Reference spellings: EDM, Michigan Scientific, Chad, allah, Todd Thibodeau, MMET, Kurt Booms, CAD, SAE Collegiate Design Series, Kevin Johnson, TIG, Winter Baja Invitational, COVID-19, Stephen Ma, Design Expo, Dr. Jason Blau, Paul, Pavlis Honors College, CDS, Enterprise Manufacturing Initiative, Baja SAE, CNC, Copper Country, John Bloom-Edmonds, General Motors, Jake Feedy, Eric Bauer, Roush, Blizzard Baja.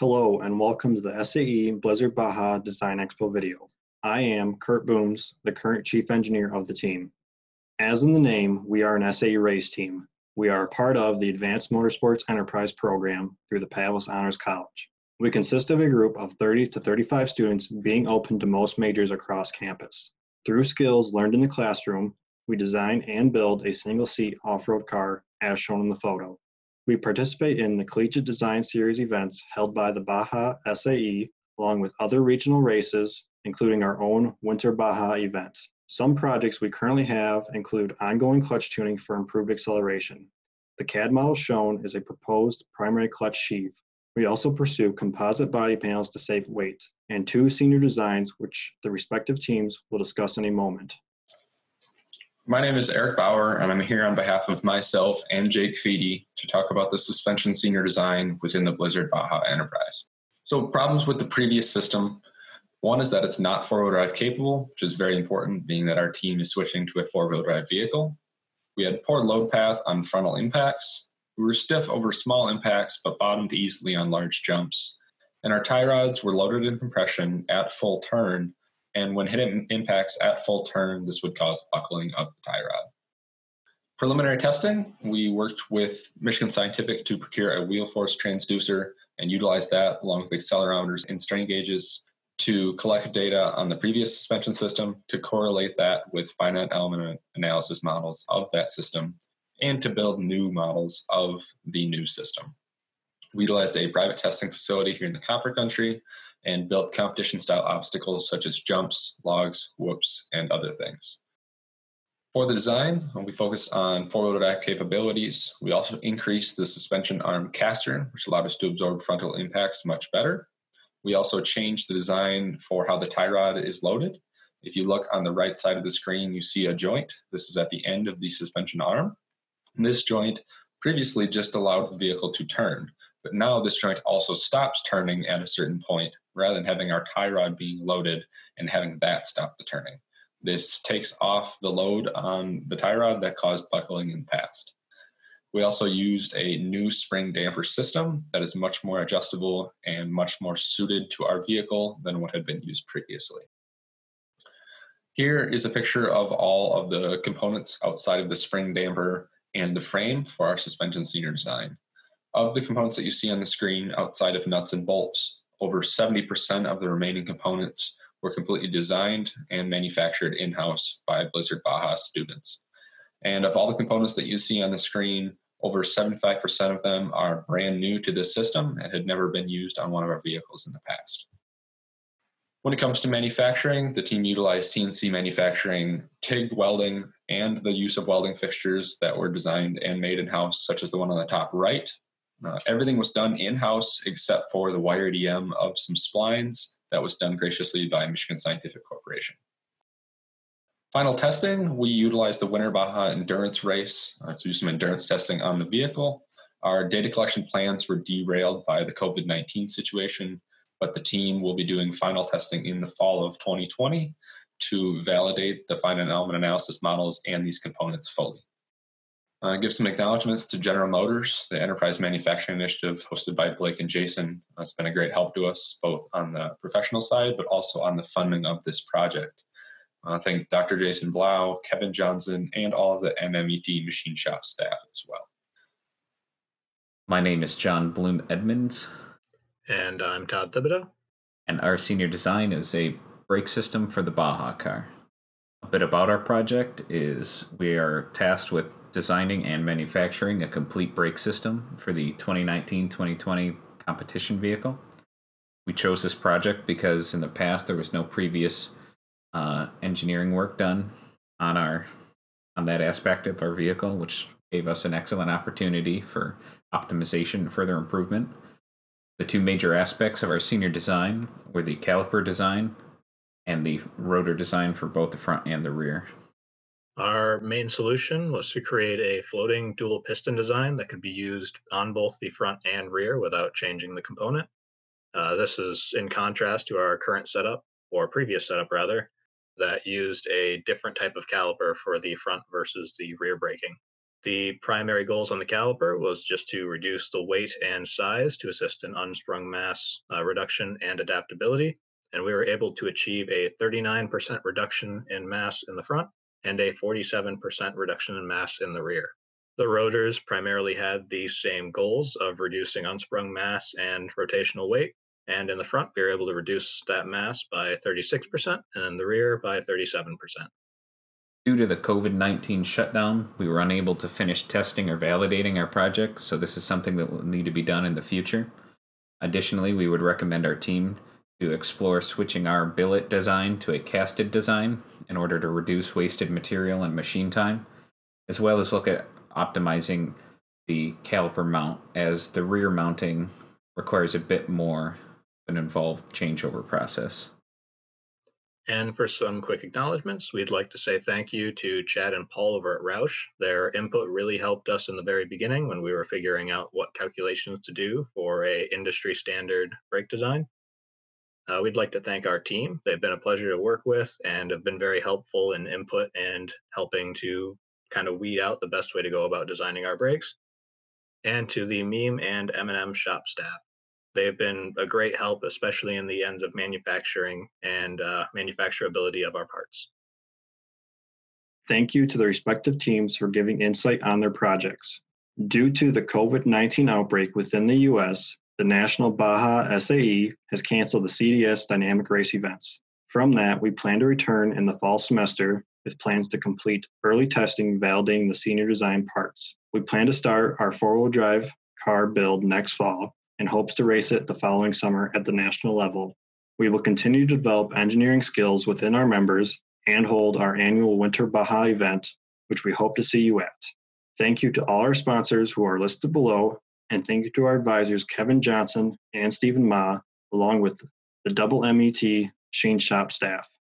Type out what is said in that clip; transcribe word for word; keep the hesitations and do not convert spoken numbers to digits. Hello and welcome to the S A E Blizzard Baja Design Expo video. I am Kurt Booms, the current Chief Engineer of the team. As in the name, we are an S A E race team. We are a part of the Advanced Motorsports Enterprise Program through the Pavlis Honors College. We consist of a group of thirty to thirty-five students being open to most majors across campus. Through skills learned in the classroom, we design and build a single-seat off-road car as shown in the photo. We participate in the Collegiate Design Series events held by the Baja S A E, along with other regional races, including our own Winter Baja event. Some projects we currently have include ongoing clutch tuning for improved acceleration. The C A D model shown is a proposed primary clutch sheave. We also pursue composite body panels to save weight, and two senior designs which the respective teams will discuss in a moment. My name is Eric Bauer, and I'm here on behalf of myself and Jake Feedy to talk about the suspension senior design within the Blizzard Baja Enterprise. So problems with the previous system. One is that it's not four-wheel drive capable, which is very important, being that our team is switching to a four-wheel drive vehicle. We had poor load path on frontal impacts. We were stiff over small impacts, but bottomed easily on large jumps. And our tie rods were loaded in compression at full turn, and when hitting impacts at full turn, this would cause buckling of the tie rod. Preliminary testing, we worked with Michigan Scientific to procure a wheel force transducer and utilize that along with accelerometers and strain gauges to collect data on the previous suspension system, to correlate that with finite element analysis models of that system, and to build new models of the new system. We utilized a private testing facility here in the Copper Country and built competition-style obstacles such as jumps, logs, whoops, and other things. For the design, we focused on four-wheel drive capabilities. We also increased the suspension arm caster, which allowed us to absorb frontal impacts much better. We also changed the design for how the tie rod is loaded. If you look on the right side of the screen, you see a joint. This is at the end of the suspension arm. And this joint previously just allowed the vehicle to turn, but now this joint also stops turning at a certain point, rather than having our tie rod being loaded and having that stop the turning. This takes off the load on the tie rod that caused buckling in the past. We also used a new spring damper system that is much more adjustable and much more suited to our vehicle than what had been used previously. Here is a picture of all of the components outside of the spring damper and the frame for our suspension senior design. Of the components that you see on the screen outside of nuts and bolts, over seventy percent of the remaining components were completely designed and manufactured in-house by Blizzard Baja students. And of all the components that you see on the screen, over seventy-five percent of them are brand new to this system and had never been used on one of our vehicles in the past. When it comes to manufacturing, the team utilized C N C manufacturing, TIG welding, and the use of welding fixtures that were designed and made in-house, such as the one on the top right. Uh, everything was done in-house except for the wire E D M of some splines that was done graciously by Michigan Scientific Corporation. Final testing, we utilized the Winter Baja Endurance Race uh, to do some endurance testing on the vehicle. Our data collection plans were derailed by the COVID nineteen situation, but the team will be doing final testing in the fall of twenty twenty to validate the finite element analysis models and these components fully. Uh, give some acknowledgments to General Motors, the Enterprise Manufacturing Initiative hosted by Blake and Jason. Uh, it's been a great help to us, both on the professional side, but also on the funding of this project. I uh, thank Doctor Jason Blau, Kevin Johnson, and all of the M M E T machine shop staff as well. My name is John Bloom-Edmonds. And I'm Todd Thibodeau. And our senior design is a brake system for the Baja car. A bit about our project is we are tasked with designing and manufacturing a complete brake system for the twenty nineteen twenty twenty competition vehicle. We chose this project because in the past there was no previous uh, engineering work done on our on that aspect of our vehicle, which gave us an excellent opportunity for optimization and further improvement. The two major aspects of our senior design were the caliper design and the rotor design for both the front and the rear. Our main solution was to create a floating dual piston design that could be used on both the front and rear without changing the component. Uh, this is in contrast to our current setup, or previous setup rather, that used a different type of caliper for the front versus the rear braking. The primary goals on the caliper was just to reduce the weight and size to assist in unstrung mass uh, reduction and adaptability. And we were able to achieve a thirty-nine percent reduction in mass in the front and a forty-seven percent reduction in mass in the rear. The rotors primarily had the same goals of reducing unsprung mass and rotational weight. And in the front, we were able to reduce that mass by thirty-six percent and in the rear by thirty-seven percent. Due to the COVID nineteen shutdown, we were unable to finish testing or validating our project, so this is something that will need to be done in the future. Additionally, we would recommend our team to explore switching our billet design to a casted design in order to reduce wasted material and machine time, as well as look at optimizing the caliper mount, as the rear mounting requires a bit more of an involved changeover process. And for some quick acknowledgements, we'd like to say thank you to Chad and Paul over at Roush. Their input really helped us in the very beginning when we were figuring out what calculations to do for an industry standard brake design. Uh, we'd like to thank our team. They've been a pleasure to work with and have been very helpful in input and helping to kind of weed out the best way to go about designing our brakes. And to the M E M and M and M shop staff. They've been a great help, especially in the ends of manufacturing and uh, manufacturability of our parts. Thank you to the respective teams for giving insight on their projects. Due to the COVID nineteen outbreak within the U S, the National Baja S A E has canceled the C D S dynamic race events. From that, we plan to return in the fall semester with plans to complete early testing validating the senior design parts. We plan to start our four-wheel drive car build next fall, and hopes to race it the following summer at the national level. We will continue to develop engineering skills within our members and hold our annual Winter Baja event, which we hope to see you at. Thank you to all our sponsors who are listed below, and thank you to our advisors Kevin Johnson and Stephen Ma, along with the double M E T Shane Shop staff.